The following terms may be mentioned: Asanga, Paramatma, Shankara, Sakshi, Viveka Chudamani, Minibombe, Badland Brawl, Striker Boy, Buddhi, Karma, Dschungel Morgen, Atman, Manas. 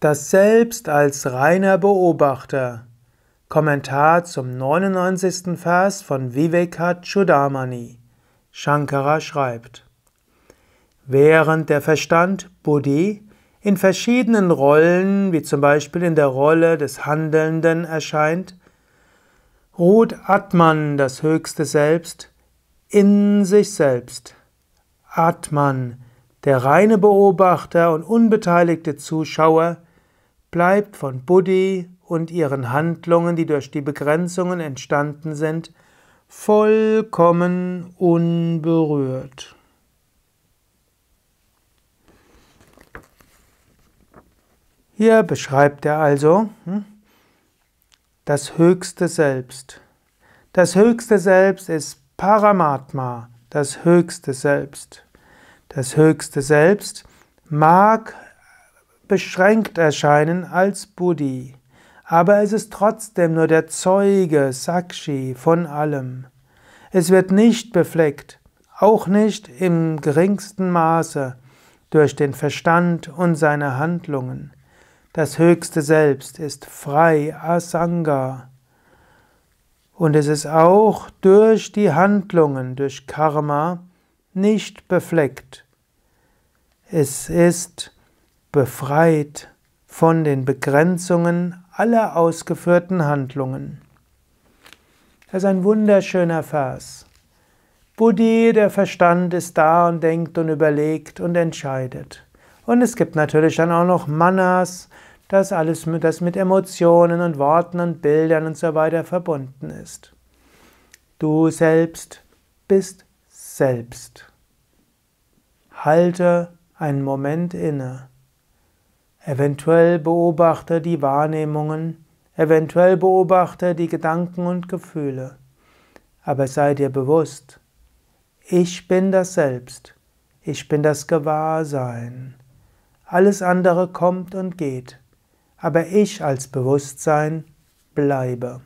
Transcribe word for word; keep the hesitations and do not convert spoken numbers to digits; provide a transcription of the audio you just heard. Das Selbst als reiner Beobachter. Kommentar zum neunundneunzigsten Vers von Viveka Chudamani. Shankara schreibt: Während der Verstand, Buddhi, in verschiedenen Rollen, wie zum Beispiel in der Rolle des Handelnden erscheint, ruht Atman, das höchste Selbst, in sich selbst. Atman, der reine Beobachter und unbeteiligte Zuschauer, bleibt von Buddhi und ihren Handlungen, die durch die Begrenzungen entstanden sind, vollkommen unberührt. Hier beschreibt er also hm, das höchste Selbst. Das höchste Selbst ist Paramatma, das höchste Selbst. Das höchste Selbst mag beschränkt erscheinen als Buddhi, aber es ist trotzdem nur der Zeuge, Sakshi, von allem. Es wird nicht befleckt, auch nicht im geringsten Maße, durch den Verstand und seine Handlungen. Das höchste Selbst ist frei, Asanga. Und es ist auch durch die Handlungen, durch Karma, nicht befleckt. Es ist befreit von den Begrenzungen aller ausgeführten Handlungen. Das ist ein wunderschöner Vers. Buddhi, der Verstand, ist da und denkt und überlegt und entscheidet. Und es gibt natürlich dann auch noch Manas, das alles mit, das mit Emotionen und Worten und Bildern und so weiter verbunden ist. Du selbst bist selbst. Halte einen Moment inne. Eventuell beobachte die Wahrnehmungen, eventuell beobachte die Gedanken und Gefühle. Aber sei dir bewusst, ich bin das Selbst, ich bin das Gewahrsein. Alles andere kommt und geht, aber ich als Bewusstsein bleibe.